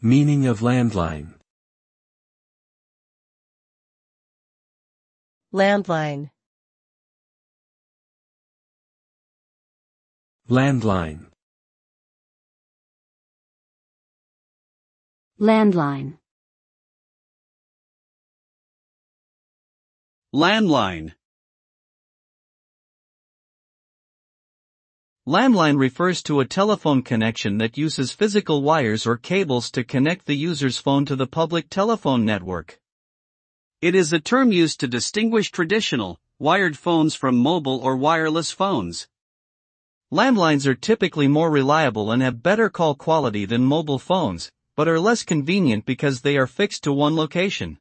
Meaning of landline. Landline. Landline. Landline. Landline. Landline refers to a telephone connection that uses physical wires or cables to connect the user's phone to the public telephone network. It is a term used to distinguish traditional, wired phones from mobile or wireless phones. Landlines are typically more reliable and have better call quality than mobile phones, but are less convenient because they are fixed to one location.